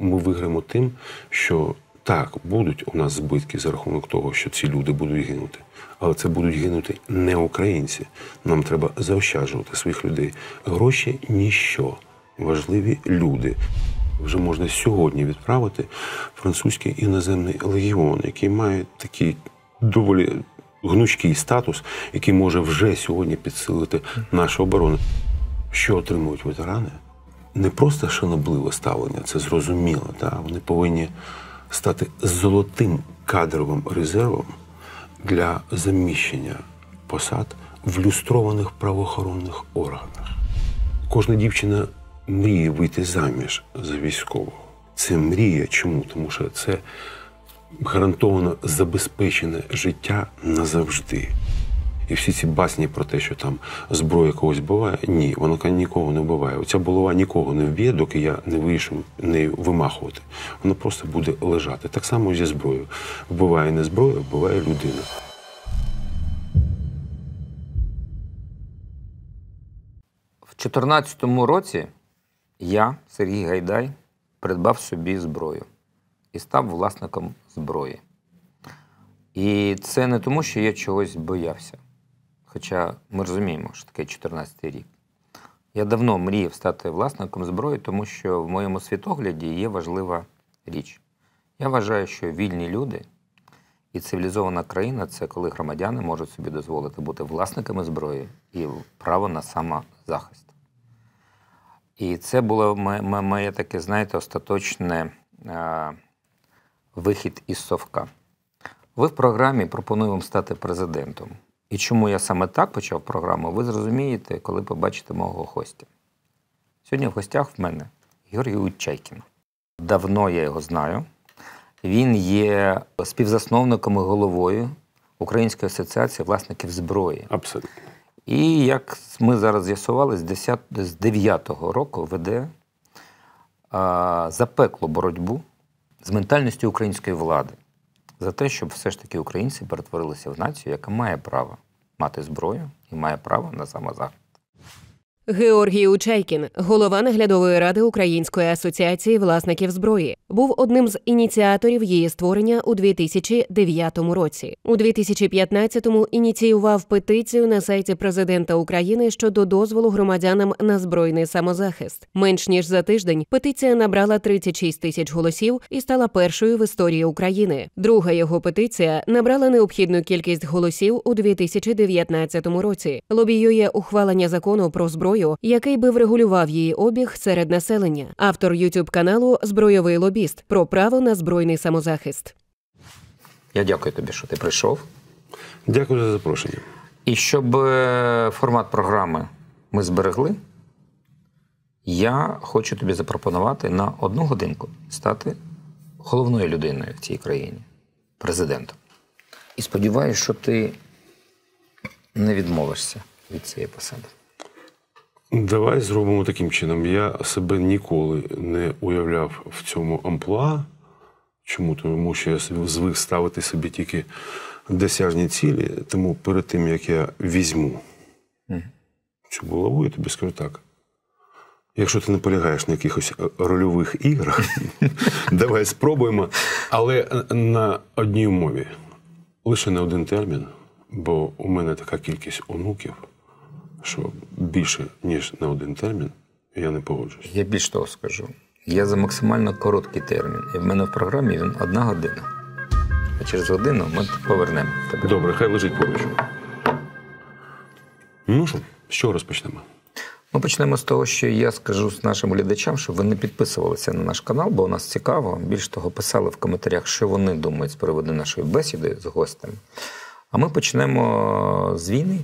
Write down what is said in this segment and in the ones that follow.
ми виграємо тим, що так, будуть у нас збитки за рахунок того, що ці люди будуть гинути. Але це будуть гинути не українці. Нам треба заощаджувати своїх людей. Гроші – ніщо. Важливі люди. Вже можна сьогодні відправити французький іноземний легіон, який має такий доволі гнучкий статус, який може вже сьогодні підсилити нашу оборону. Що отримують ветерани? Не просто шанобливе ставлення, це зрозуміло. Та? Вони повинні стати золотим кадровим резервом для заміщення посад в люстрованих правоохоронних органах. Кожна дівчина мріє вийти заміж за військового. Це мрія. Чому? Тому що це гарантовано забезпечене життя назавжди. І всі ці басні про те, що там зброя когось вбиває, ні, вона нікого не вбиває. Оця булава нікого не вб'є, доки я не вийшов нею вимахувати. Вона просто буде лежати. Так само зі зброєю. Вбиває не зброя, вбиває людина. В 2014 році я, Сергій Гайдай, придбав собі зброю і став власником зброї. І це не тому, що я чогось боявся. Хоча ми розуміємо, що таке 14-й рік. Я давно мріяв стати власником зброї, тому що в моєму світогляді є важлива річ. Я вважаю, що вільні люди і цивілізована країна – це коли громадяни можуть собі дозволити бути власниками зброї і право на самозахист. І це було моє таке, знаєте, остаточне вихід із совка. Ви в програмі пропонуємо вам стати президентом. І чому я саме так почав програму, ви зрозумієте, коли побачите мого гостя. Сьогодні в гостях в мене Георгій Учайкін. Давно я його знаю. Він є співзасновником і головою Української асоціації власників зброї. Абсолютно. І, як ми зараз з'ясували, з 2009 року веде запеклу боротьбу з ментальністю української влади за те, щоб все ж таки українці перетворилися в націю, яка має право мати зброю і має право на самозахист. Георгій Учайкін, голова наглядової ради Української асоціації власників зброї, був одним з ініціаторів її створення у 2009 році. У 2015-му ініціював петицію на сайті президента України щодо дозволу громадянам на збройний самозахист. Менш ніж за тиждень петиція набрала 36 тисяч голосів і стала першою в історії України. Друга його петиція набрала необхідну кількість голосів у 2019 році. Лобіює ухвалення закону про зброю, який би врегулював її обіг серед населення. Автор YouTube-каналу «Збройовий лобіст» про право на збройний самозахист. Я дякую тобі, що ти прийшов. Дякую за запрошення. І щоб формат програми ми зберегли, я хочу тобі запропонувати на одну годинку стати головною людиною в цій країні, президентом. І сподіваюсь, що ти не відмовишся від цієї посади. Давай зробимо таким чином. Я себе ніколи не уявляв в цьому амплуа. Чому? Тому що я звик ставити собі тільки досяжні цілі. Тому перед тим, як я візьму цю булаву, я тобі скажу так. Якщо ти не полягаєш на якихось рольових іграх, давай спробуємо. Але на одній умові. Лише на один термін, бо у мене така кількість онуків, що більше, ніж на один термін, я не погоджуюсь. Я більш того скажу. Я за максимально короткий термін. І в мене в програмі він 1 година. А через годину ми повернемо тебе. Добре, хай лежить поруч. Ну що, з чого розпочнемо? Ми почнемо з того, що я скажу нашим глядачам, щоб вони підписувалися на наш канал, бо у нас цікаво. Більш того, писали в коментарях, що вони думають з приводу нашої бесіди з гостем. А ми почнемо з війни.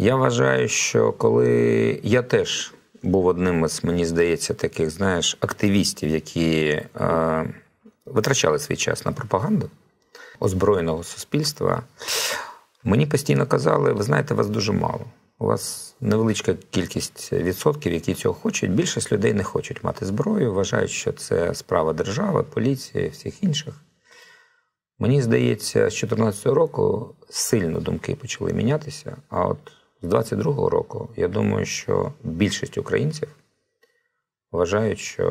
Я вважаю, що коли я теж був одним із, мені здається, таких, знаєш, активістів, які витрачали свій час на пропаганду озброєного суспільства, мені постійно казали, ви знаєте, вас дуже мало. У вас невеличка кількість відсотків, які цього хочуть. Більшість людей не хочуть мати зброю, вважають, що це справа держави, поліції, всіх інших. Мені здається, з 2014 року сильно думки почали мінятися, а от з 22-го року, я думаю, що більшість українців вважають, що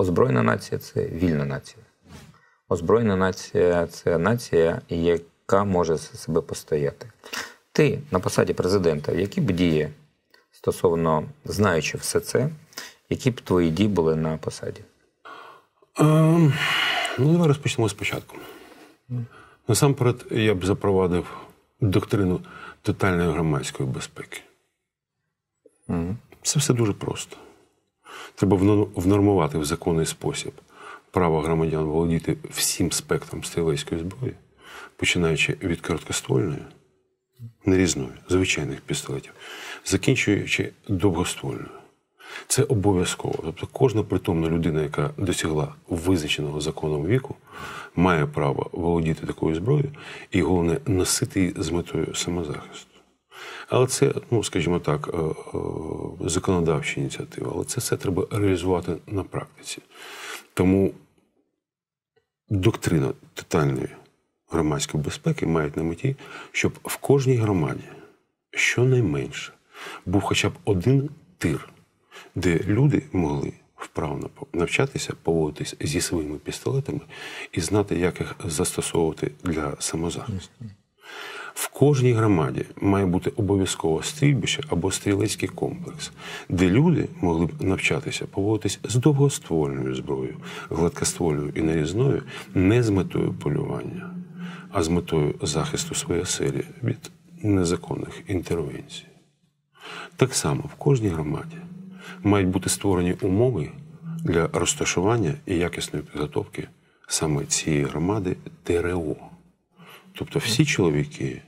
Озброєна нація – це вільна нація. Озброєна нація – це нація, яка може за себе постояти. Ти на посаді президента, які б дії, стосовно, знаючи все це, які б твої дії були на посаді? Давай розпочнемо спочатку. Насамперед, я б запровадив доктрину тотальної громадської безпеки. Це все дуже просто. Треба внормувати в законний спосіб право громадян володіти всім спектром стрілецької зброї, починаючи від короткоствольної, нерізної, звичайних пістолетів, закінчуючи довгоствольною. Це обов'язково. Тобто кожна притомна людина, яка досягла визначеного законом віку, має право володіти такою зброєю і, головне, носити її з метою самозахисту. Але це, скажімо так, законодавча ініціатива, але це все треба реалізувати на практиці. Тому доктрина тотальної громадської безпеки мають на меті, щоб в кожній громаді щонайменше був хоча б один тир, де люди могли вправно навчатися, поводитися зі своїми пістолетами і знати, як їх застосовувати для самозахисту. В кожній громаді має бути обов'язково стрільбище або стрілецький комплекс, де люди могли б навчатися поводитися з довгоствольною зброєю, гладкоствольною і нарізною не з метою полювання, а з метою захисту своєї оселі від незаконних інтервенцій. Так само в кожній громаді мають бути створені умови для розташування і якісної підготовки саме цієї громади ТРО. Тобто всі чоловіки,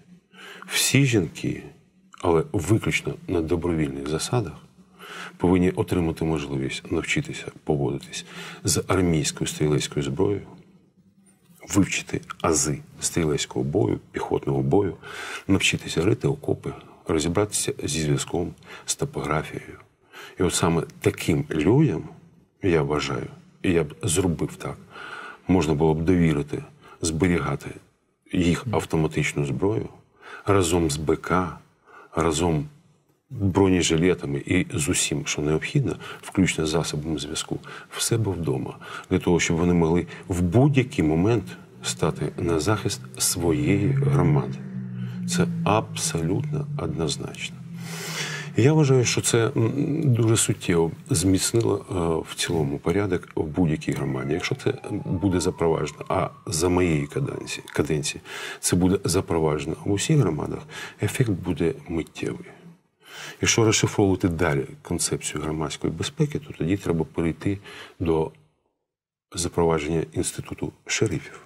всі жінки, але виключно на добровільних засадах, повинні отримати можливість навчитися поводитись з армійською стрілецькою зброєю, вивчити ази стрілецького бою, піхотного бою, навчитися рити окопи, розібратися зі зв'язком, з топографією. І от саме таким людям, я вважаю, і я б зробив так, можна було б довірити, зберігати їх автоматичну зброю разом з БК, разом з бронежилетами і з усім, що необхідно, включно з засобами зв'язку, в себе вдома, для того, щоб вони могли в будь-який момент стати на захист своєї громади. Це абсолютно однозначно. Я вважаю, що це дуже суттєво зміцнило в цілому порядок в будь-якій громаді. Якщо це буде запроваджено, а за моєї каденції це буде запроваджено в усіх громадах, ефект буде миттєвий. Якщо розшифровувати далі концепцію громадської безпеки, то тоді треба перейти до запровадження інституту шерифів.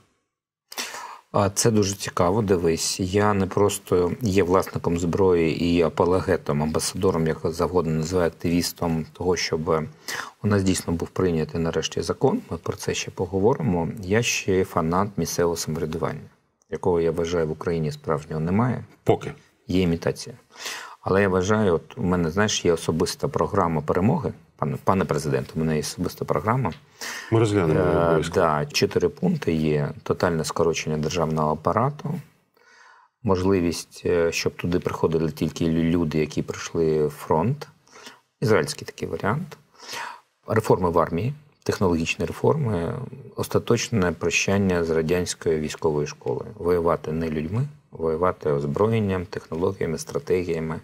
Це дуже цікаво, дивись. Я не просто є власником зброї і апологетом, амбасадором, як завгодно називаю, активістом того, щоб у нас дійсно був прийнятий нарешті закон. Ми про це ще поговоримо. Я ще фанат місцевого самоврядування, якого, я вважаю, в Україні справжнього немає. Поки. Є імітація. Але я вважаю, от у мене, знаєш, є особиста програма перемоги. Пане президенте, у мене є особиста програма. Ми розглянемо обов'язково. Так, 4 пункти є. Тотальне скорочення державного апарату, можливість, щоб туди приходили тільки люди, які пройшли фронт, ізраїльський такий варіант, реформи в армії, технологічні реформи, остаточне прощання з радянською військовою школою. Воювати не людьми, воювати озброєнням, технологіями, стратегіями.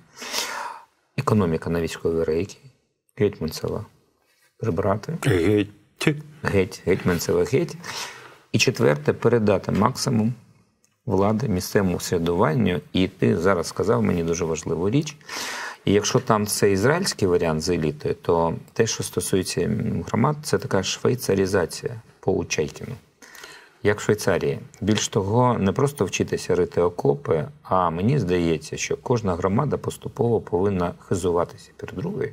Економіка на військові рейки. Геть Менцева. Прибрати. Геть Менцева. Геть. І четверте, передати максимум влади місцевому самоврядуванню. І ти зараз сказав мені дуже важливу річ. І якщо там це ізраїльський варіант з елітою, то те, що стосується громад, це така швейцарізація по Учайкіну. Як в Швейцарії. Більш того, не просто вчитися рити окопи, а мені здається, що кожна громада поступово повинна хизуватися перед другою,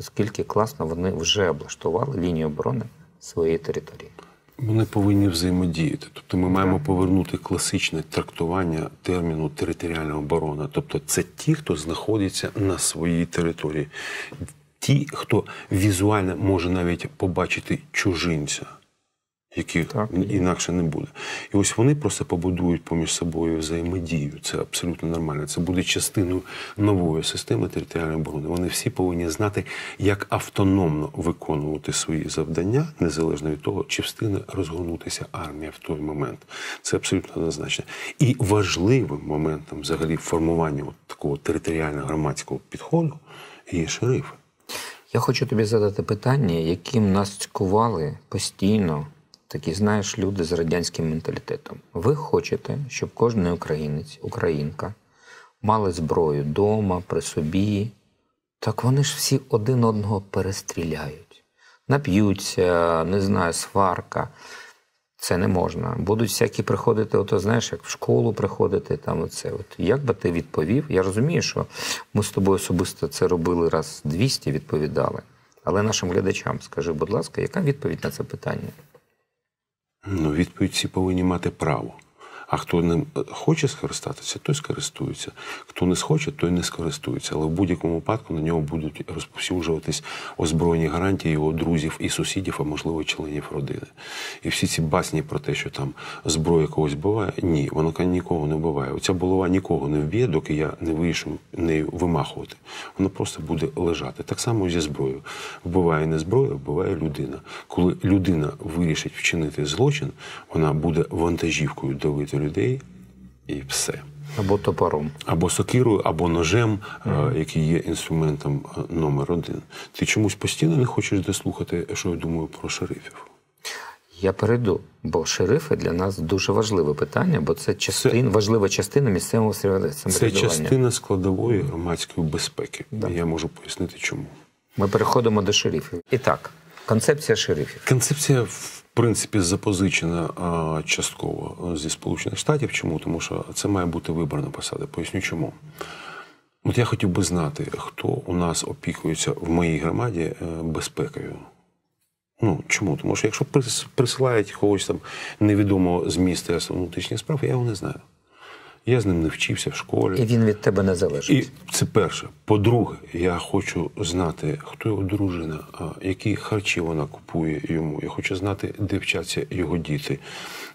оскільки класно вони вже облаштували лінію оборони своєї території. Вони повинні взаємодіяти. Тобто ми маємо повернути класичне трактування терміну територіальна оборона. Тобто це ті, хто знаходиться на своїй території. Ті, хто візуально може навіть побачити чужинця. яких інакше не буде. І ось вони просто побудують поміж собою взаємодію. Це абсолютно нормально. Це буде частиною нової системи територіальної оборони. Вони всі повинні знати, як автономно виконувати свої завдання, незалежно від того, чи встигне розгорнутися армія в той момент. Це абсолютно однозначно. І важливим моментом взагалі формування от такого територіального громадського підходу є шерифи. Я хочу тобі задати питання, яким нас цькували постійно такі, знаєш, люди з радянським менталітетом. Ви хочете, щоб кожен українець, українка мали зброю вдома, при собі. Так вони ж всі один одного перестріляють. Нап'ються, не знаю, сварка. Це не можна. Будуть всякі приходити, ото, знаєш, як в школу приходити, там оце. От як би ти відповів? Я розумію, що ми з тобою особисто це робили раз 200, відповідали. Але нашим глядачам скажи, будь ласка, яка відповідь на це питання? Ну, відповідь всі повинні мати право. А хто не хоче скористатися, той скористується. Хто не схоче, той не скористується. Але в будь-якому випадку на нього будуть розповсюджуватись озброєні гарантії його друзів і сусідів, а можливо членів родини. І всі ці басні про те, що там зброя когось буває, ні, вона нікого не буває. Оця булава нікого не вб'є, доки я не вирішу нею вимахувати. Вона просто буде лежати. Так само зі зброєю. Вбиває не зброя, вбиває людина. Коли людина вирішить вчинити злочин, вона буде вантажівкою давити людей і все. Або топором. Або сокирою, або ножем, який є інструментом номер один. Ти чомусь постійно не хочеш дослухати, що я думаю про шерифів? Я перейду, бо шерифи для нас дуже важливе питання, бо це важлива частина місцевого самоврядування. Це частина складової громадської безпеки. Да. Я можу пояснити, чому. Ми переходимо до шерифів. І так, концепція шерифів. Концепція в принципі запозичена частково зі Сполучених Штатів. Чому? Тому що це має бути виборна посада. Поясню чому. От я хотів би знати, хто у нас опікується в моїй громаді безпекою. Ну, чому? Тому що якщо присилають когось там невідомого з Міністерства внутрішніх справ, я його не знаю. Я з ним не вчився в школі. І він від тебе не залежить. І це перше. По-друге, я хочу знати, хто його дружина, які харчі вона купує йому. Я хочу знати, де вчаться його діти.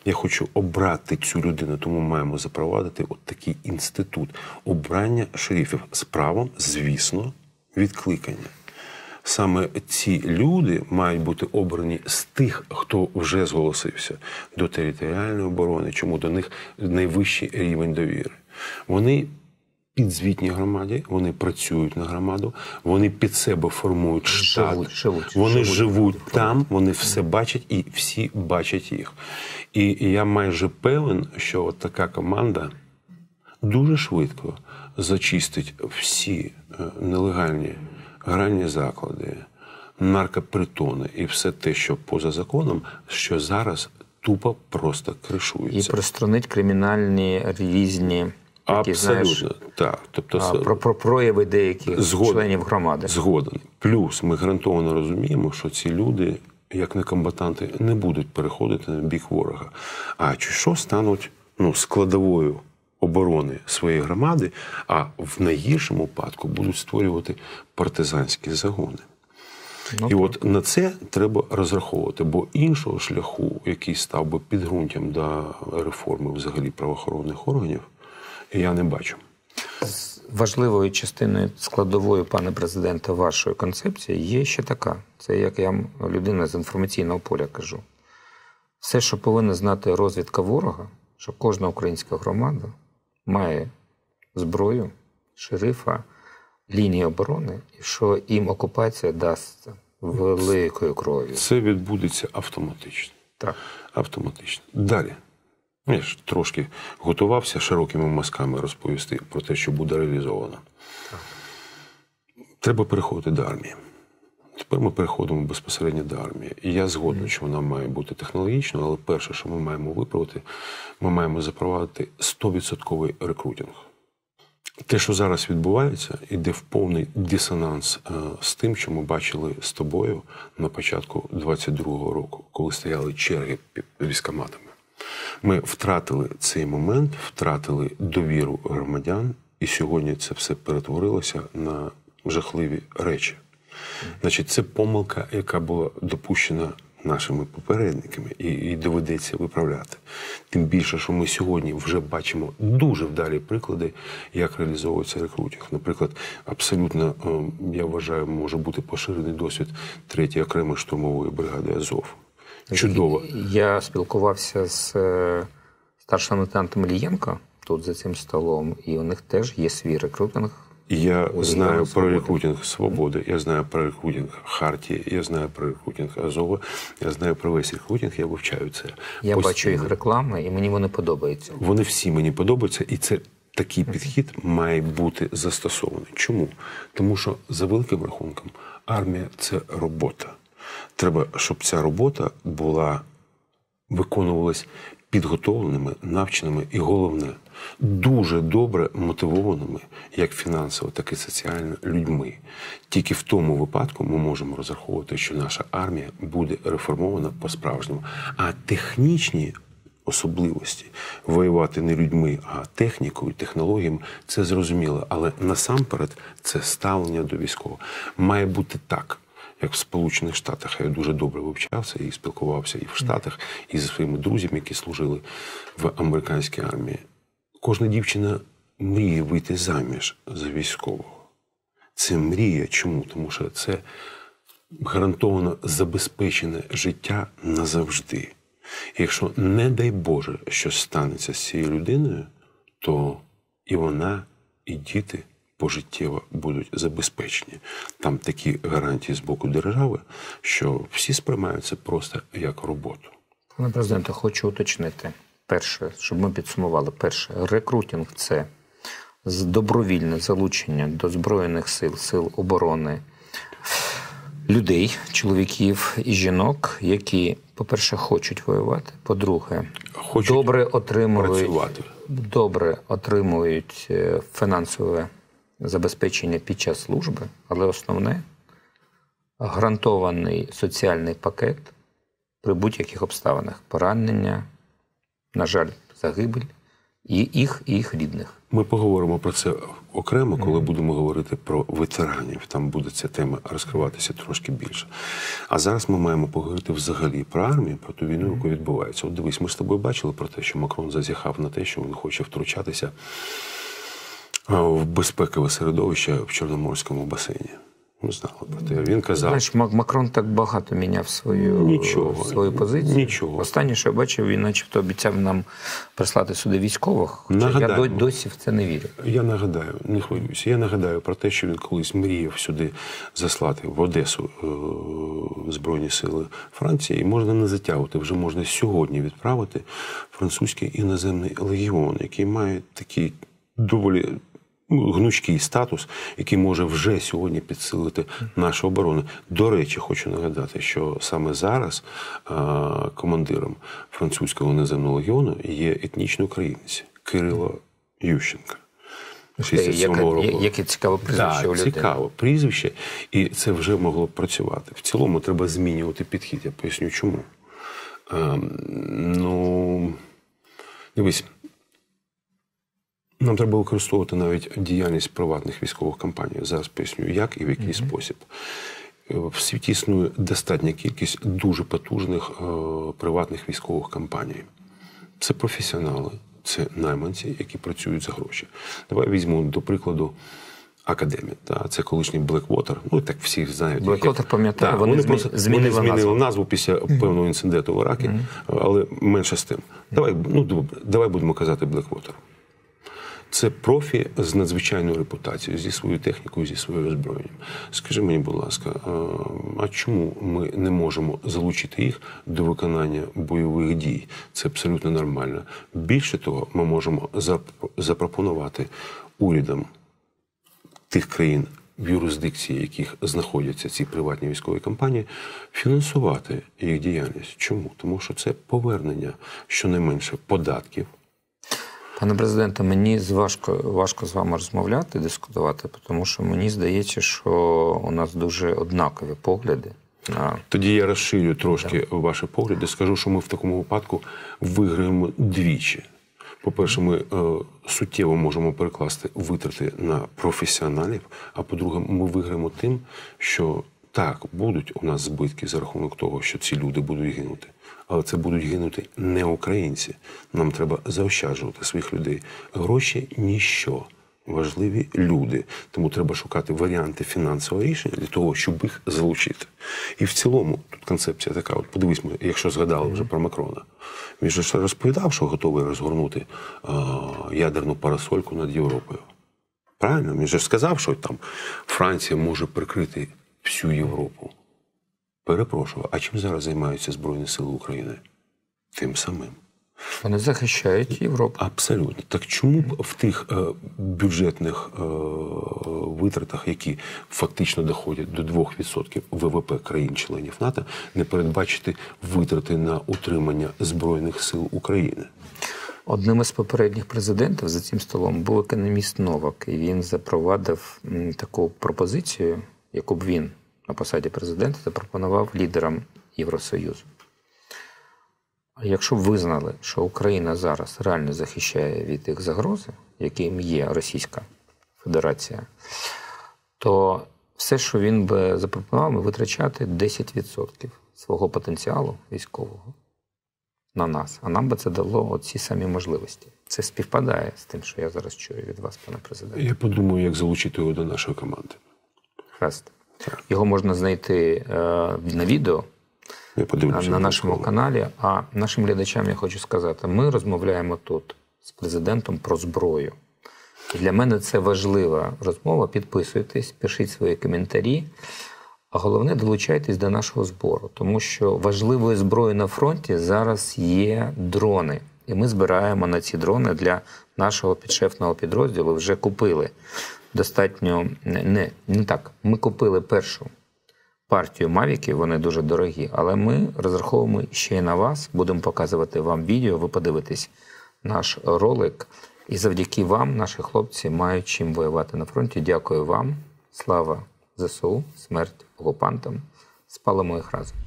Я хочу обрати цю людину, тому маємо запровадити от такий інститут обрання шерифів з правом, звісно, відкликання. Саме ці люди мають бути обрані з тих, хто вже зголосився до територіальної оборони, чому до них найвищий рівень довіри. Вони підзвітні громаді, вони працюють на громаду, вони під себе формують штат, вони живуть там, вони все бачать і всі бачать їх. І я майже певен, що от така команда дуже швидко зачистить всі нелегальні гральні заклади, наркопритони і все те, що поза законом, що зараз тупо просто кришується. І приструнить кримінальні різні, які, знаєш, так. Тобто, про прояви деяких членів громади. Згоден. Плюс ми гарантовано розуміємо, що ці люди, як не комбатанти, не будуть переходити на бік ворога. А чи що стануть складовою оборони своєї громади, а в найгіршому випадку будуть створювати партизанські загони. І от на це треба розраховувати, бо іншого шляху, який став би підґрунтям до реформи взагалі правоохоронних органів, я не бачу. Важливою частиною складової, пане президенте, вашої концепції є ще така. Це як я людина з інформаційного поля кажу. Все, що повинна знати розвідка ворога, що кожна українська громада має зброю, шерифа, лінії оборони, і що їм окупація дасться великою кров'ю. Це відбудеться автоматично. Так. Автоматично. Далі. Я ж трошки готувався широкими мазками розповісти про те, що буде реалізовано. Так. Треба переходити до армії. Тепер ми переходимо безпосередньо до армії. І я згоден, що вона має бути технологічною, але перше, що ми маємо виправити, ми маємо запровадити 100% рекрутинг. Те, що зараз відбувається, йде в повний дисонанс з тим, що ми бачили з тобою на початку 22-го року, коли стояли черги під військкоматами. Ми втратили цей момент, втратили довіру громадян, і сьогодні це все перетворилося на жахливі речі. Значить, це помилка, яка була допущена нашими попередниками і доведеться виправляти. Тим більше, що ми сьогодні вже бачимо дуже вдалі приклади, як реалізовується рекрутинг. Наприклад, абсолютно, я вважаю, може бути поширений досвід 3-ї окремої штурмової бригади АЗОВ. Чудово. Я спілкувався з старшим лейтенантом Іллєнко тут за цим столом, і у них теж є свій рекрутинг. Я знаю про рекрутинг «Свободи», я знаю про рекрутинг «Хартії», я знаю про рекрутинг «Азова», я знаю про весь рекрутинг, я вивчаю це. Я бачу їх реклами, і мені вони подобаються. Вони всі мені подобаються, і це такий підхід має бути застосований. Чому? Тому що, за великим рахунком, армія – це робота. Треба, щоб ця робота була, виконувалась підготовленими, навченими і, головне, дуже добре мотивованими, як фінансово, так і соціально, людьми. Тільки в тому випадку ми можемо розраховувати, що наша армія буде реформована по-справжньому. А технічні особливості воювати не людьми, а технікою, технологіями, це зрозуміло. Але насамперед це ставлення до військового. Має бути так, як в Сполучених Штатах. Я дуже добре вивчався і спілкувався і в Штатах, і зі своїми друзями, які служили в американській армії. Кожна дівчина мріє вийти заміж за військового. Це мрія. Чому? Тому що це гарантовано забезпечене життя назавжди. І якщо, не дай Боже, щось станеться з цією людиною, то і вона, і діти пожиттєво будуть забезпечені. Там такі гарантії з боку держави, що всі сприймаються просто як роботу. Пане президенте, хочу уточнити. Перше, щоб ми підсумували, перше, рекрутинг – це добровільне залучення до Збройних сил, сил оборони людей, чоловіків і жінок, які, по-перше, хочуть воювати, по-друге, добре отримують фінансове забезпечення під час служби, але основне – гарантований соціальний пакет при будь-яких обставинах – поранення, на жаль, загибель і їх рідних. Ми поговоримо про це окремо, коли будемо говорити про ветеранів. Там буде ця тема розкриватися трошки більше. А зараз ми маємо поговорити взагалі про армію, про ту війну, яку відбувається. От дивись, ми з тобою бачили про те, що Макрон зазіхав на те, що він хоче втручатися в безпекове середовище в Чорноморському басейні. Ми знали про те. Він казав... Знаєш, Макрон так багато міняв свою позицію. Нічого. Останнє, що я бачив, він начебто обіцяв нам прислати сюди військових. Я досі в це не вірю. Я нагадаю, не хвилююся. Я нагадаю про те, що він колись мріяв сюди заслати в Одесу Збройні сили Франції. І можна не затягувати, вже можна сьогодні відправити французький іноземний легіон, який має такий доволі гнучкий статус, який може вже сьогодні підсилити нашу оборону. До речі, хочу нагадати, що саме зараз командиром французького іноземного легіону є етнічний українець Кирило Ющенко. Яке цікаве прізвище у людей. Так, цікаве прізвище, і це вже могло б працювати. В цілому треба змінювати підхід, я поясню чому. Дивись, нам треба використовувати навіть діяльність приватних військових компаній. Зараз поясню, як і в який спосіб. В світі існує достатня кількість дуже потужних приватних військових компаній. Це професіонали, це найманці, які працюють за гроші. Давай візьмемо, до прикладу, Академія. Це колишній Blackwater. Ну, так всі знають. Blackwater, пам'ятаю, вони змінили назву після певного інциденту в Іракі, але менше з тим. Давай будемо казати Blackwater. Це профі з надзвичайною репутацією, зі своєю технікою, зі своєю озброєнням. Скажи мені, будь ласка, а чому ми не можемо залучити їх до виконання бойових дій? Це абсолютно нормально. Більше того, ми можемо запропонувати урядам тих країн, в юрисдикції яких знаходяться ці приватні військові компанії, фінансувати їх діяльність. Чому? Тому що це повернення щонайменше податків. Пане президенте, мені важко з вами розмовляти, дискутувати, тому що мені здається, що у нас дуже однакові погляди. Тоді я розширю трошки ваші погляди. Скажу, що ми в такому випадку виграємо двічі. По-перше, ми суттєво можемо перекласти витрати на професіоналів, а по-друге, ми виграємо тим, що Так, будуть у нас збитки за рахунок того, що ці люди будуть гинути. Але це будуть гинути не українці. Нам треба заощаджувати своїх людей. Гроші – ніщо. Важливі люди. Тому треба шукати варіанти фінансового рішення для того, щоб їх залучити. І в цілому тут концепція така. От подивись, ми, якщо згадали вже про Макрона. Він ж розповідав, що готовий розгорнути ядерну парасольку над Європою. Правильно? Він же сказав, що там Франція може прикрити всю Європу. Перепрошую, а чим зараз займаються Збройні Сили України? Тим самим. Вони захищають Європу. Абсолютно. Так чому б в тих бюджетних витратах, які фактично доходять до 2% ВВП країн-членів НАТО, не передбачити витрати на утримання Збройних Сил України? Одним із попередніх президентів за цим столом був економіст Новак, і він запровадив таку пропозицію, яку б він на посаді президента запропонував лідерам Євросоюзу. Якщо б визнали, що Україна зараз реально захищає від тих загроз, яким є Російська Федерація, то все, що він би запропонував, ми витрачати 10% свого потенціалу військового на нас. А нам би це дало оці самі можливості. Це співпадає з тим, що я зараз чую від вас, пане президенте. Я подумаю, як залучити його до нашої команди. Хрест. Його можна знайти на відео, на нашому каналі. А нашим глядачам я хочу сказати, ми розмовляємо тут з президентом про зброю. І для мене це важлива розмова. Підписуйтесь, пишіть свої коментарі. А головне, долучайтесь до нашого збору. Тому що важливою зброєю на фронті зараз є дрони. І ми збираємо на ці дрони для нашого підшефного підрозділу. Вже купили достатньо... Не так. Ми купили першу партію Мавіків, вони дуже дорогі, але ми розраховуємо ще й на вас, будемо показувати вам відео, ви подивитесь наш ролик. І завдяки вам наші хлопці мають чим воювати на фронті. Дякую вам. Слава ЗСУ, смерть окупантам. Спалимо їх разом.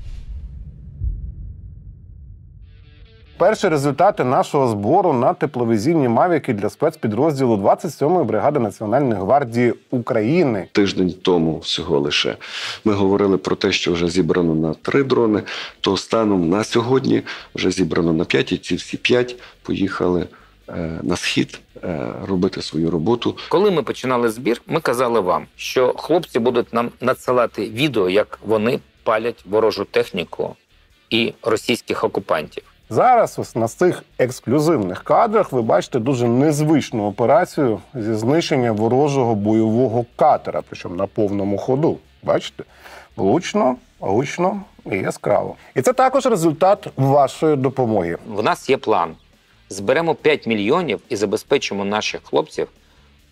Перші результати нашого збору на тепловізійні «Мавіки» для спецпідрозділу 27-ї бригади Національної гвардії України. Тиждень тому всього лише ми говорили про те, що вже зібрано на 3 дрони, то станом на сьогодні вже зібрано на 5, і ці всі 5 поїхали на схід робити свою роботу. Коли ми починали збір, ми казали вам, що хлопці будуть нам надсилати відео, як вони палять ворожу техніку і російських окупантів. Зараз ось на цих ексклюзивних кадрах ви бачите дуже незвичну операцію зі знищення ворожого бойового катера, причому на повному ходу. Бачите? Влучно, гучно і яскраво. І це також результат вашої допомоги. В нас є план. Зберемо 5 мільйонів і забезпечимо наших хлопців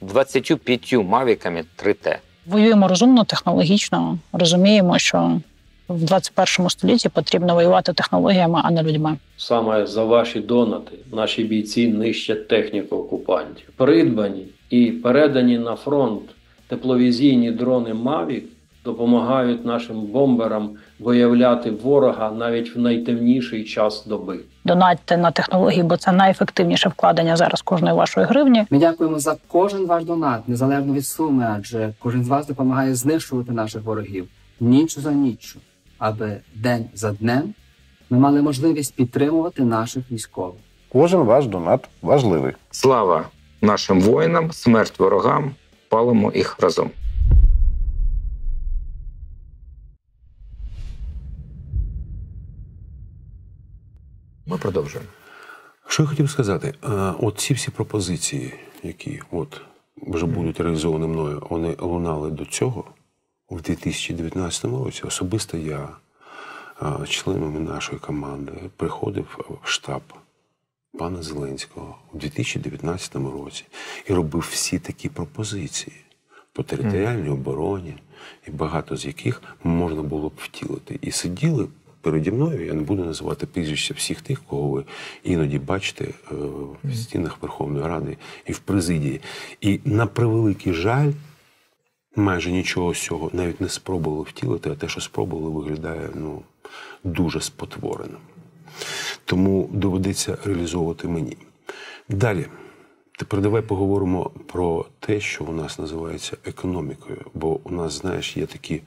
25 мавіками 3Т. Воюємо розумно, технологічно. Розуміємо, що в 21 столітті потрібно воювати технологіями, а не людьми. Саме за ваші донати наші бійці нищать техніку окупантів. Придбані і передані на фронт тепловізійні дрони «Мавік» допомагають нашим бомберам виявляти ворога навіть в найтемніший час доби. Донатьте на технології, бо це найефективніше вкладення зараз кожної вашої гривні. Ми дякуємо за кожен ваш донат, незалежно від суми, адже кожен з вас допомагає знищувати наших ворогів ніч за ніччю, аби день за днем ми мали можливість підтримувати наших військових. Кожен ваш донат важливий. Слава нашим воїнам, смерть ворогам, палимо їх разом. Ми продовжуємо. Що я хотів сказати? От ці всі пропозиції, які от вже будуть реалізовані мною, вони лунали до цього в 2019 році. Особисто я членами нашої команди приходив в штаб пана Зеленського у 2019 році і робив всі такі пропозиції по територіальній обороні, і багато з яких можна було б втілити. І сиділи переді мною, я не буду називати прізвища всіх тих, кого ви іноді бачите в стінах Верховної Ради і в президії. І на превеликий жаль, майже нічого з цього навіть не спробували втілити, а те, що спробували, виглядає дуже спотворено. Тому доведеться реалізовувати мені. Далі. Тепер давай поговоримо про те, що у нас називається економікою. Бо у нас, знаєш, є такі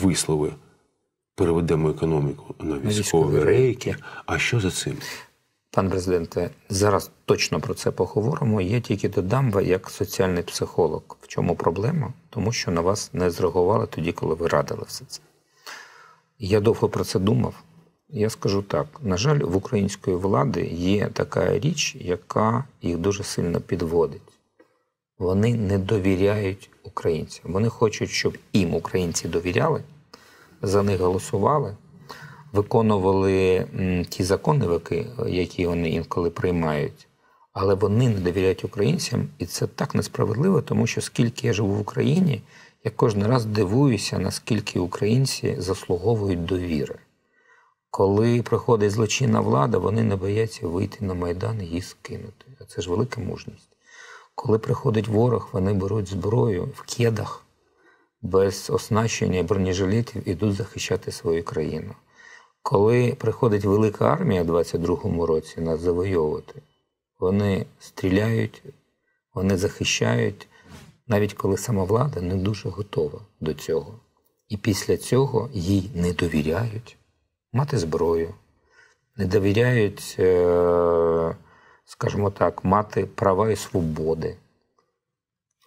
вислови: переведемо економіку на військові рейки. А що за цим? Пан президенте, зараз точно про це поговоримо. Я тільки додам, як соціальний психолог. В чому проблема? Тому що на вас не зреагували тоді, коли ви радили все це. Я довго про це думав. Я скажу так. На жаль, в української влади є така річ, яка їх дуже сильно підводить. Вони не довіряють українцям. Вони хочуть, щоб їм українці довіряли, за них голосували, виконували ті закони, які вони інколи приймають. Але вони не довіряють українцям, і це так несправедливо, тому що скільки я живу в Україні, я кожен раз дивуюся, наскільки українці заслуговують довіри. Коли приходить злочинна влада, вони не бояться вийти на Майдан і її скинути. А це ж велика мужність. Коли приходить ворог, вони беруть зброю в кедах, без оснащення бронежилетів, ідуть захищати свою країну. Коли приходить велика армія в 22-му році нас завойовувати, вони стріляють, вони захищають, навіть коли сама влада не дуже готова до цього. І після цього їй не довіряють мати зброю, не довіряють, скажімо так, мати права і свободи.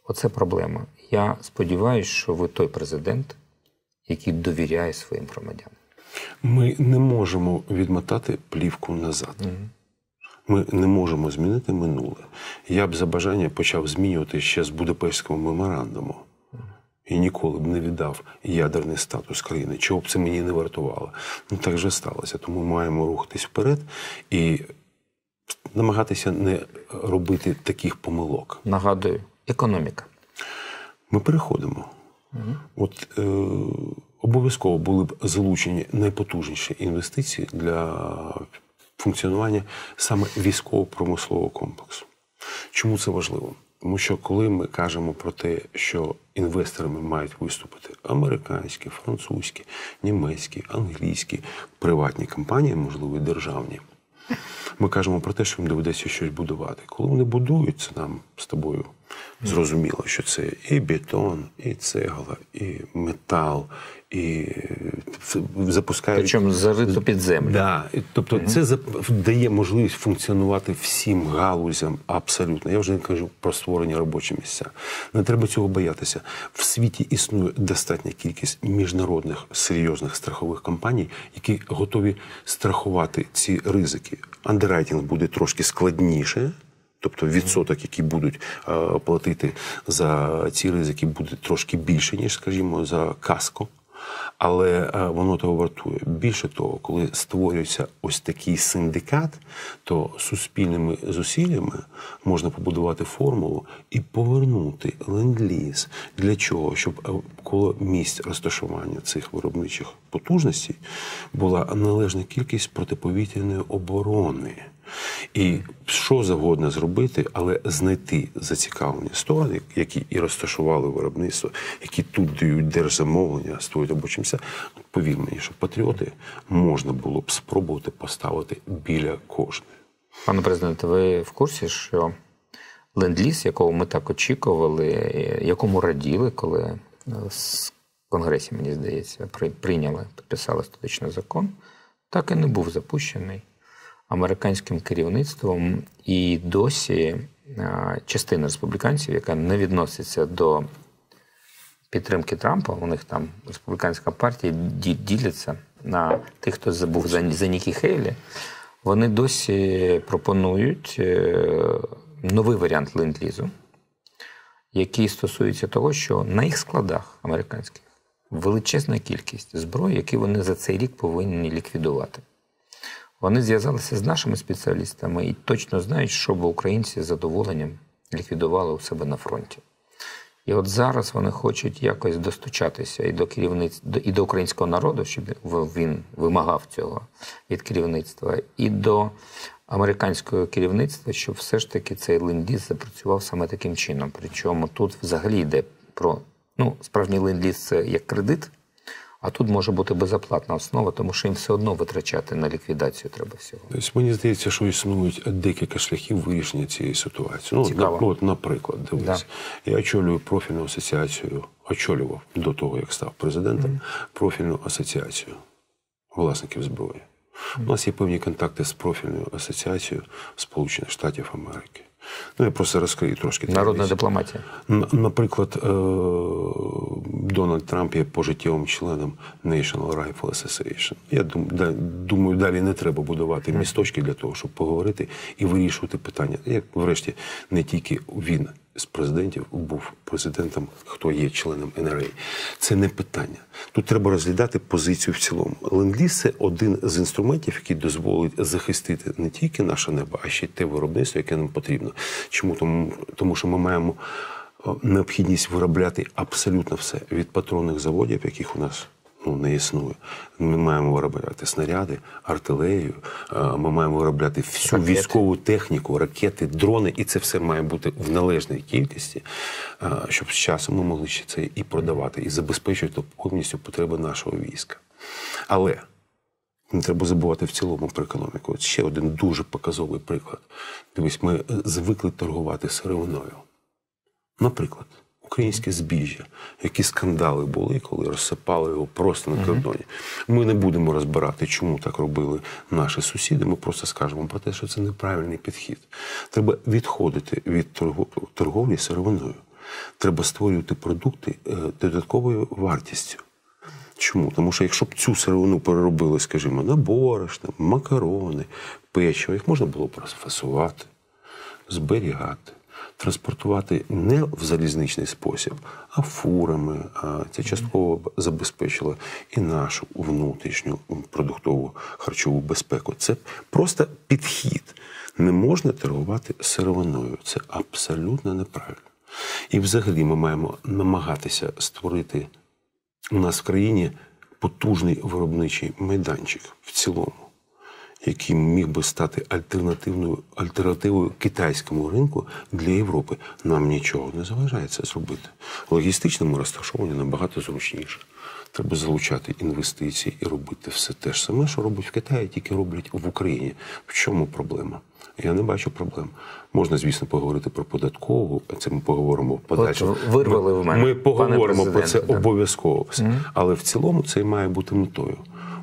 Оце проблема. Я сподіваюся, що ви той президент, який довіряє своїм громадянам. Ми не можемо відмотати плівку назад. Ми не можемо змінити минуле. Я б за бажання почав змінювати ще з Будапештського меморандуму. І ніколи б не віддав ядерний статус країни, чого б це мені не вартувало. Ну, так же сталося. Тому маємо рухатись вперед і намагатися не робити таких помилок. Нагадую, економіка. Ми переходимо. От обов'язково були б залучені найпотужніші інвестиції для функціонування саме військово-промислового комплексу. Чому це важливо? Тому що коли ми кажемо про те, що інвесторами мають виступити американські, французькі, німецькі, англійські, приватні компанії, можливо, і державні, ми кажемо про те, що їм доведеться щось будувати. Коли вони будують, це нам з тобою зрозуміло, що це і бетон, і цегла, і метал, і запускають… Причому зарито під землю. Да. Тобто це дає можливість функціонувати всім галузям абсолютно. Я вже не кажу про створення робочих місць. Не треба цього боятися. В світі існує достатня кількість міжнародних серйозних страхових компаній, які готові страхувати ці ризики. Андеррайтинг буде трошки складніше. Тобто відсоток, який будуть платити за ці ризики, буде трошки більше, ніж, скажімо, за каско. Але воно того вартує. Більше того, коли створюється ось такий синдикат, то суспільними зусиллями можна побудувати формулу і повернути ленд-ліз. Для чого? Щоб коло місць розташування цих виробничих потужностей була належна кількість протиповітряної оборони. І що завгодно зробити, але знайти зацікавлені сторони, які і розташували виробництво, які тут дають держзамовлення, створюють робочі місця. Повір мені, що патріоти можна було б спробувати поставити біля кожної. Пане президенте, ви в курсі, що ленд-ліз, якого ми так очікували, якому раділи, коли в Конгресі, мені здається, прийняли, підписали статичний закон, так і не був запущений американським керівництвом, і досі частина республіканців, яка не відноситься до підтримки Трампа, у них там республіканська партія діляться на тих, хто забув за Нікі Хейлі, вони досі пропонують новий варіант ленд-лізу, який стосується того, що на їх складах американських величезна кількість зброї, які вони за цей рік повинні ліквідувати. Вони зв'язалися з нашими спеціалістами і точно знають, що б українці з задоволенням ліквідували у себе на фронті. І от зараз вони хочуть якось достучатися і до керівництва, і до українського народу, щоб він вимагав цього від керівництва, і до американського керівництва, щоб все ж таки цей ленд-ліз запрацював саме таким чином. Причому тут взагалі йде про, справжній ленд-ліз – це як кредит, А тут може бути безоплатна основа, тому що їм все одно витрачати на ліквідацію треба всього. Тобто, мені здається, що існують декілька шляхів вирішення цієї ситуації. Цікаво. Ну, наприклад, дивись, я очолюю профільну асоціацію, очолював до того, як став президентом, профільну асоціацію власників зброї. У нас є певні контакти з профільною асоціацією Сполучених Штатів Америки. Ну, я просто розкрию трошки. Народна дипломатія. Наприклад, Дональд Трамп є пожиттєвим членом National Rifle Association. Я думаю, далі не треба будувати місточки для того, щоб поговорити і вирішувати питання. Як, врешті, не тільки він з президентів був президентом, хто є членом НРА. Це не питання. Тут треба розглядати позицію в цілому. Ленд-ліз – це один з інструментів, який дозволить захистити не тільки наше небо, а ще й те виробництво, яке нам потрібно. Чому? Тому що ми маємо необхідність виробляти абсолютно все. Від патронних заводів, яких у нас не існує. Ми маємо виробляти снаряди, артилерію, ми маємо виробляти всю військову техніку, ракети, дрони, і це все має бути в належній кількості, щоб з часом ми могли ще це і продавати, і забезпечувати повністю потреби нашого війська. Але не треба забувати в цілому про економіку. От ще один дуже показовий приклад. Дивись, ми звикли торгувати сировиною. Наприклад, українське збіжжя, які скандали були, коли розсипали його просто на кордоні. Ми не будемо розбирати, чому так робили наші сусіди, ми просто скажемо про те, що це неправильний підхід. Треба відходити від торговлі сировиною. Треба створювати продукти додатковою вартістю. Чому? Тому що якщо б цю сировину переробили, скажімо, на борошно, макарони, печиво, їх можна було б розфасувати, зберігати, транспортувати не в залізничний спосіб, а фурами. Це частково забезпечило і нашу внутрішню продуктову харчову безпеку. Це просто підхід. Не можна торгувати сировиною. Це абсолютно неправильно. І взагалі ми маємо намагатися створити у нас в країні потужний виробничий майданчик в цілому, який міг би стати альтернативою китайському ринку для Європи. Нам нічого не заважає це зробити. Логістично ми розташовані набагато зручніше. Треба залучати інвестиції і робити все те ж саме, що роблять в Китаї, тільки роблять в Україні. В чому проблема? Я не бачу проблем. Можна, звісно, поговорити про податкову, це ми поговоримо подальше. Ми поговоримо про це обов'язково. Але в цілому це і має бути метою.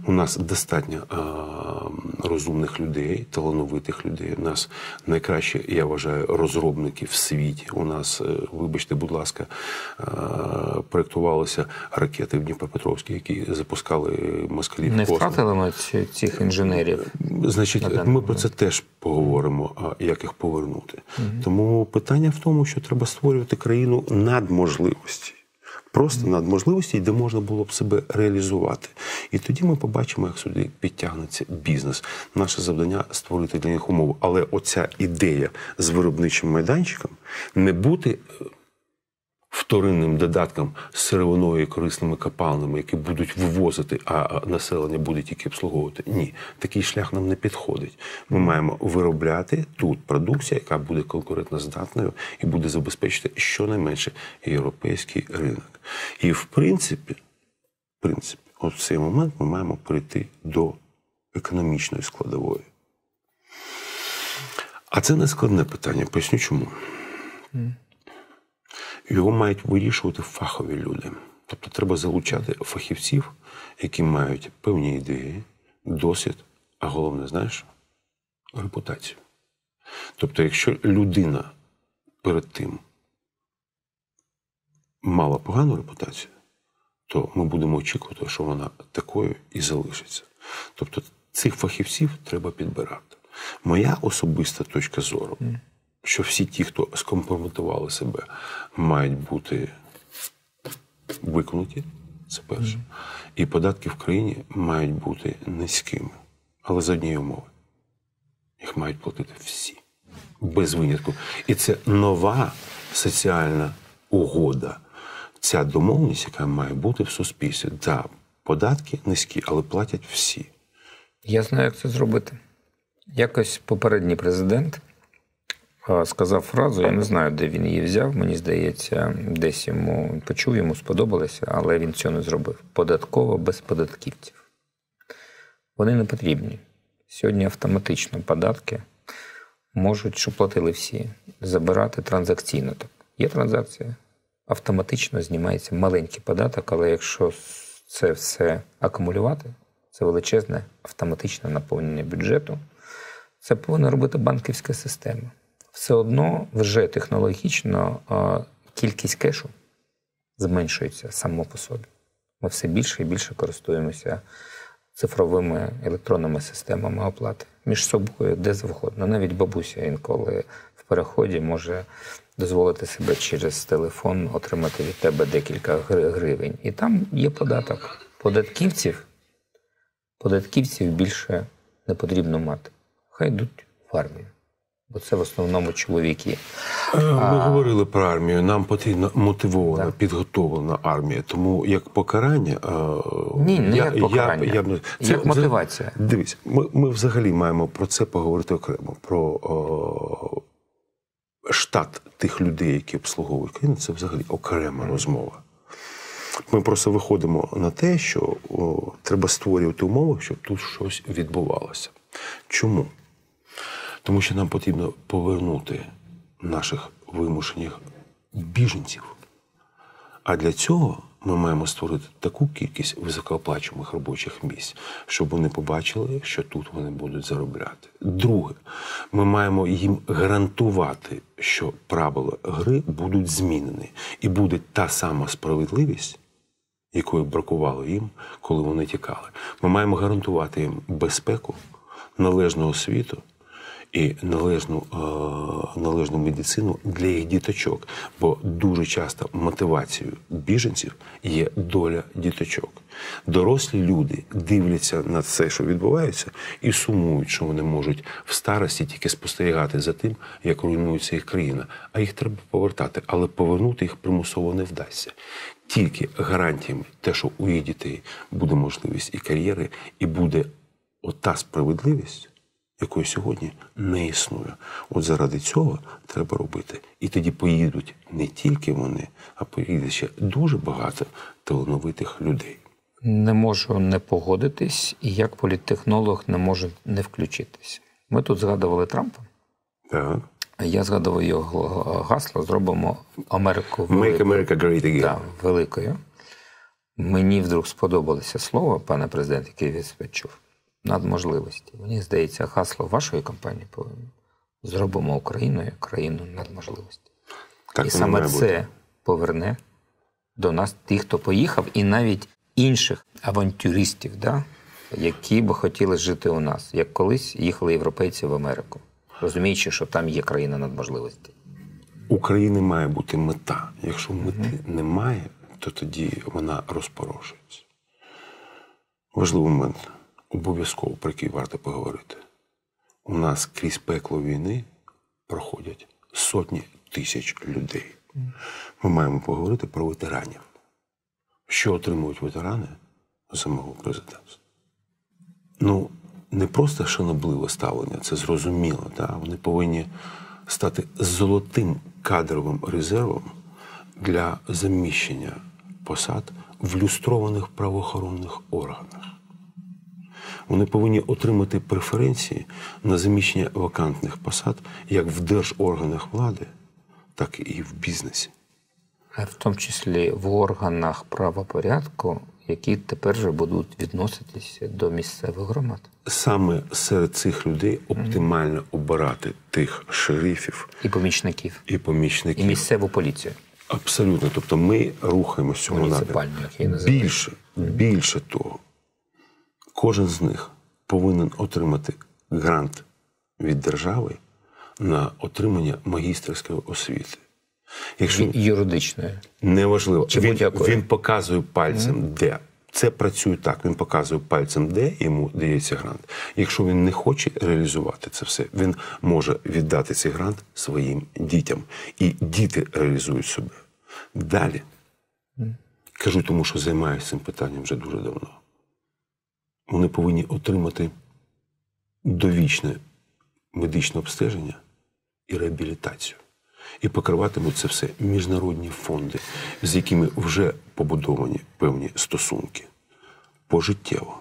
У нас достатньо розумних людей, талановитих людей. У нас найкраще, я вважаю, розробники в світі. У нас, вибачте, будь ласка, проєктувалися ракети в Дніпропетровській, які запускали москалів в космос. Не втратили ми цих інженерів? Значить, ми про це теж поговоримо, як їх повернути. Тому питання в тому, що треба створювати країну надможливості. Просто надможливості, де можна було б себе реалізувати. І тоді ми побачимо, як сюди підтягнеться бізнес. Наше завдання – створити для них умови. Але оця ідея з виробничим майданчиком не бути вторинним додатком сировиною і корисними копалинами, які будуть вивозити, а населення буде тільки обслуговувати. Ні, такий шлях нам не підходить. Ми маємо виробляти тут продукцію, яка буде конкурентоздатною і буде забезпечити щонайменше європейський ринок. І в принципі, от в цей момент ми маємо прийти до економічної складової. А це не складне питання, поясню чому. Його мають вирішувати фахові люди. Тобто треба залучати фахівців, які мають певні ідеї, досвід, а головне, знаєш, репутацію. Тобто якщо людина перед тим мала погану репутацію, то ми будемо очікувати, що вона такою і залишиться. Тобто цих фахівців треба підбирати. Моя особиста точка зору, що всі ті, хто скомпрометували себе, мають бути виконуті, це перше. І податки в країні мають бути низькими, але за однією умовою. Їх мають платити всі, без винятку. І це нова соціальна угода. Ця домовленість, яка має бути в суспільстві. Так, податки низькі, але платять всі. Я знаю, як це зробити. Якось попередній президент сказав фразу, я не знаю, де він її взяв, мені здається, десь йому почув, йому сподобалося, але він цього не зробив. Податково без податківців. Вони не потрібні. Сьогодні автоматично податки можуть, щоб платили всі, забирати транзакційно. Так, є транзакція, автоматично знімається маленький податок, але якщо це все акумулювати, це величезне автоматичне наповнення бюджету, це повинна робити банківська система. Все одно вже технологічно кількість кешу зменшується само по собі. Ми все більше і більше користуємося цифровими електронними системами оплати. Між собою, де завгодно. Навіть бабуся інколи в переході може дозволити себе через телефон отримати від тебе декілька гривень. І там є податок. Податківців більше не потрібно мати. Хай йдуть в армію. Бо це в основному чоловіки. Ми говорили про армію. Нам потрібна мотивована, так, підготовлена армія. Тому як покарання... Ні, не як покарання. Як мотивація. Дивись, ми взагалі маємо про це поговорити окремо. Про штат тих людей, які обслуговують країну, це взагалі окрема розмова. Ми просто виходимо на те, що треба створювати умови, щоб тут щось відбувалося. Чому? Тому що нам потрібно повернути наших вимушених біженців. А для цього ми маємо створити таку кількість високооплачуваних робочих місць, щоб вони побачили, що тут вони будуть заробляти. Друге, ми маємо їм гарантувати, що правила гри будуть змінені. І буде та сама справедливість, якої бракувало їм, коли вони тікали. Ми маємо гарантувати їм безпеку, належну освіту і належну медицину для їх діточок. Бо дуже часто мотивацією біженців є доля діточок. Дорослі люди дивляться на це, що відбувається, і сумують, що вони можуть в старості тільки спостерігати за тим, як руйнується їх країна. А їх треба повертати, але повернути їх примусово не вдасться. Тільки гарантіями те, що у їх дітей буде можливість і кар'єри, і буде ота справедливість, якої сьогодні не існує. От заради цього треба робити. І тоді поїдуть не тільки вони, а поїде ще дуже багато талановитих людей. Не можу не погодитись, і як політтехнолог не можу не включитись. Ми тут згадували Трампа. Так. Я згадував його гасло «Зробимо Америку великою». «Make America Great Again». Так, великою. Мені вдруг сподобалося слово, пане президент, яке я відчув. Надможливості. Мені здається, гасло вашої компанії повинно «Зробимо Україною країну надможливості». Так, і саме це поверне до нас тих, хто поїхав, і навіть інших авантюристів, да? Які би хотіли жити у нас, як колись їхали європейці в Америку, розуміючи, що там є країна надможливості. У країни має бути мета. Якщо мети немає, то тоді вона розпорошується. Важливий момент. Обов'язково, про який варто поговорити. У нас крізь пекло війни проходять сотні тисяч людей. Ми маємо поговорити про ветеранів. Що отримують ветерани за мого президентства? Ну, не просто шанобливе ставлення, це зрозуміло. Да? Вони повинні стати золотим кадровим резервом для заміщення посад в люстрованих правоохоронних органах. Вони повинні отримати преференції на заміщення вакантних посад як в держорганах влади, так і в бізнесі. А в тому числі в органах правопорядку, які тепер вже будуть відноситися до місцевих громад. Саме серед цих людей оптимально обирати тих шерифів. І помічників. І місцеву поліцію. Абсолютно. Тобто ми рухаємося в цьому напрямку. Більше того. Кожен з них повинен отримати грант від держави на отримання магістерської освіти. Якщо юридичної. Неважливо. Він показує пальцем, де. Це працює так. Він показує пальцем, де йому дається грант. Якщо він не хоче реалізувати це все, він може віддати цей грант своїм дітям. І діти реалізують себе. Далі. Кажу, тому що займаюся цим питанням вже дуже давно. Вони повинні отримати довічне медичне обстеження і реабілітацію. І покриватимуть це все міжнародні фонди, з якими вже побудовані певні стосунки пожиттєво.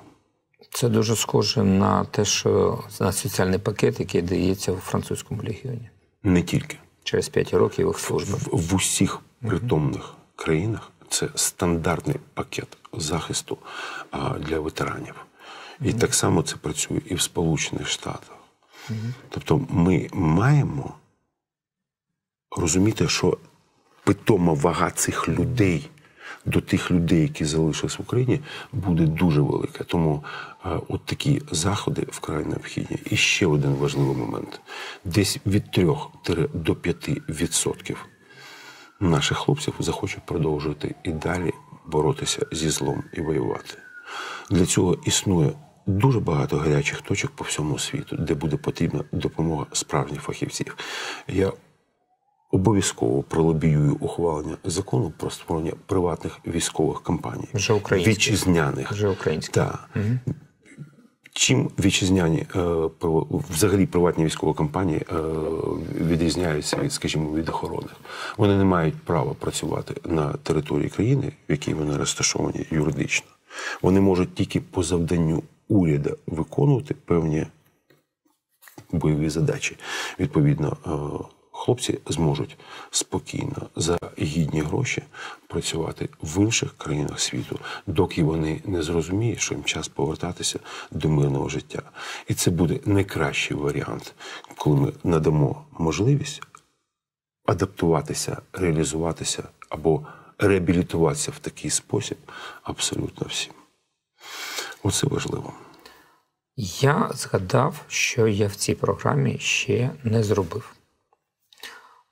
Це дуже схоже на те, що на соціальний пакет, який дається у французькому легіоні. Не тільки. Через 5 років їх служба. В усіх притомних країнах це стандартний пакет захисту для ветеранів. І так само це працює і в Сполучених Штатах. Тобто ми маємо розуміти, що питома вага цих людей до тих людей, які залишились в Україні, буде дуже велика. Тому от такі заходи вкрай необхідні. І ще один важливий момент. Десь від 3 до 5% наших хлопців захочуть продовжувати і далі боротися зі злом і воювати. Для цього існує дуже багато гарячих точок по всьому світу, де буде потрібна допомога справжніх фахівців. Я обов'язково пролобіюю ухвалення закону про створення приватних військових компаній. Вже українських. Вітчизняних. Вже українських. Так. Угу. Чим вітчизняні, взагалі приватні військові компанії відрізняються від, скажімо, від охоронних? Вони не мають права працювати на території країни, в якій вони розташовані юридично. Вони можуть тільки по завданню уряду виконувати певні бойові задачі. Відповідно, хлопці зможуть спокійно за гідні гроші працювати в інших країнах світу, доки вони не зрозуміють, що їм час повертатися до мирного життя. І це буде найкращий варіант, коли ми надамо можливість адаптуватися, реалізуватися або реабілітуватися в такий спосіб абсолютно всім. Оце важливо. Я згадав, що я в цій програмі ще не зробив.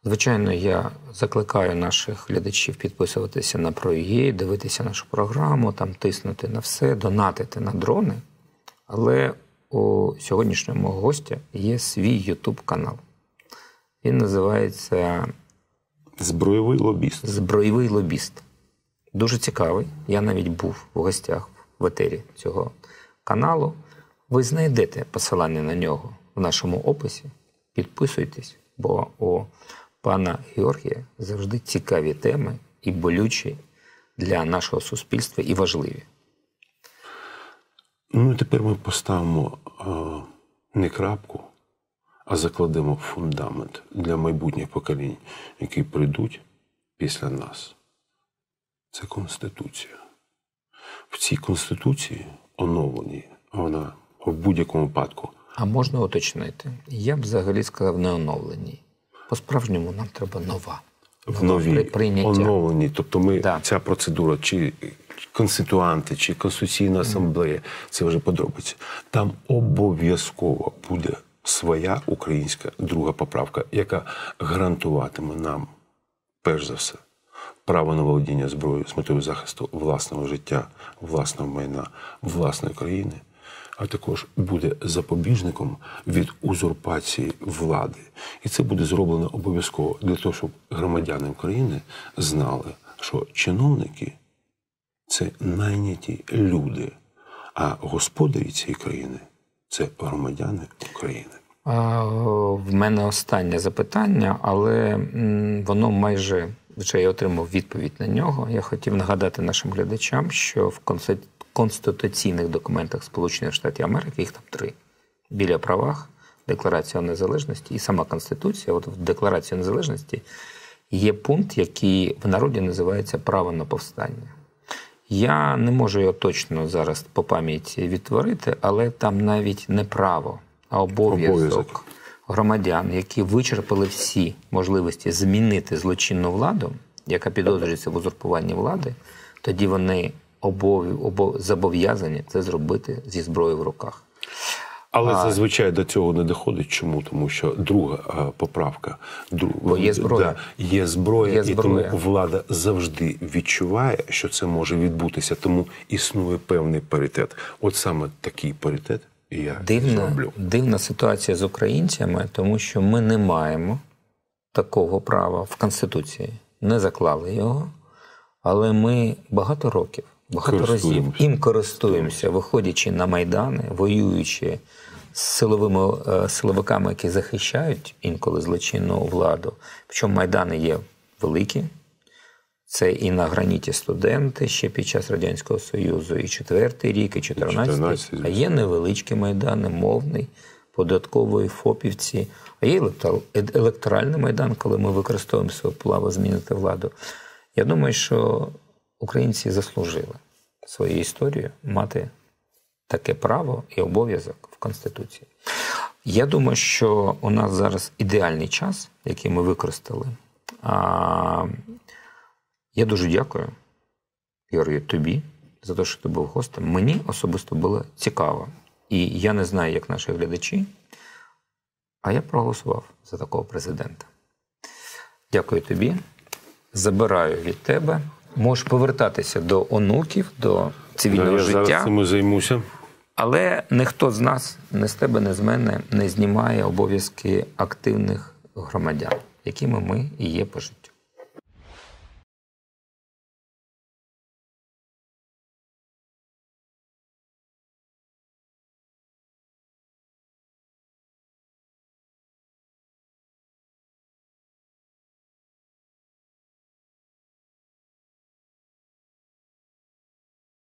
Звичайно, я закликаю наших глядачів підписуватися на ProUA, дивитися нашу програму, там тиснути на все, донатити на дрони. Але у сьогоднішнього мого гостя є свій YouTube-канал. Він називається «Збройовий лобіст». «Збройовий лобіст». Дуже цікавий. Я навіть був в гостях в етері цього каналу. Ви знайдете посилання на нього в нашому описі. Підписуйтесь, бо у пана Георгія завжди цікаві теми і болючі для нашого суспільства і важливі. Ну, тепер ми поставимо не крапку, а закладемо фундамент для майбутніх поколінь, які прийдуть після нас. Це Конституція. В цій Конституції оновленій, вона в будь-якому випадку. А можна уточнити? Я б взагалі сказав не оновленій. По-справжньому нам треба нова. В новій, оновленій. Тобто ми, да. Ця процедура, чи конституанти, чи Конституційна асамблея, це вже подробиці. Там обов'язково буде своя українська друга поправка, яка гарантуватиме нам, перш за все, право на володіння зброєю з метою захисту власного життя, власного майна, власної країни, а також буде запобіжником від узурпації влади. І це буде зроблено обов'язково для того, щоб громадяни України знали, що чиновники – це найняті люди, а господарі цієї країни – це громадяни України. В мене останнє запитання, але воно майже, вже я отримав відповідь на нього. Я хотів нагадати нашим глядачам, що в конституційних документах Сполучених Штатів Америки, їх там 3, біля правах, Декларація Незалежності і сама Конституція, от в Декларації Незалежності є пункт, який в народі називається «Право на повстання». Я не можу його точно зараз по пам'яті відтворити, але там навіть не право, а обов'язок громадян, які вичерпали всі можливості змінити злочинну владу, яка підозрюється в узурпуванні влади, тоді вони зобов'язані це зробити зі зброєю в руках. Але зазвичай до цього не доходить. Чому? Тому що друга поправка є зброя. Да, є зброя, і тому влада завжди відчуває, що це може відбутися. Тому існує певний паритет. От саме такий паритет я роблю. Дивна ситуація з українцями, тому що ми не маємо такого права в Конституції. Не заклали його, але ми багато років, багато разів їм користуємося, виходячи на майдани, воюючи силовиками, які захищають інколи злочинну владу. Причому майдани є великі. Це і на граніті студенти ще під час Радянського Союзу, і 4-й рік, і 14-й. А є невеличкі майдани, мовний, податкової, фопівці. А є електоральний майдан, коли ми використовуємо своє право змінити владу. Я думаю, що українці заслужили свою історію мати таке право і обов'язок в Конституції. Я думаю, що у нас зараз ідеальний час, який ми використали. Я дуже дякую, Георгію, тобі за те, що ти був гостем. Мені особисто було цікаво. І я не знаю, як наші глядачі, а я проголосував за такого президента. Дякую тобі. Забираю від тебе. Можеш повертатися до онуків, до цивільного життя. Я зараз цим займуся. Але ніхто з нас, не з тебе, не з мене, не знімає обов'язки активних громадян, якими ми і є по життю.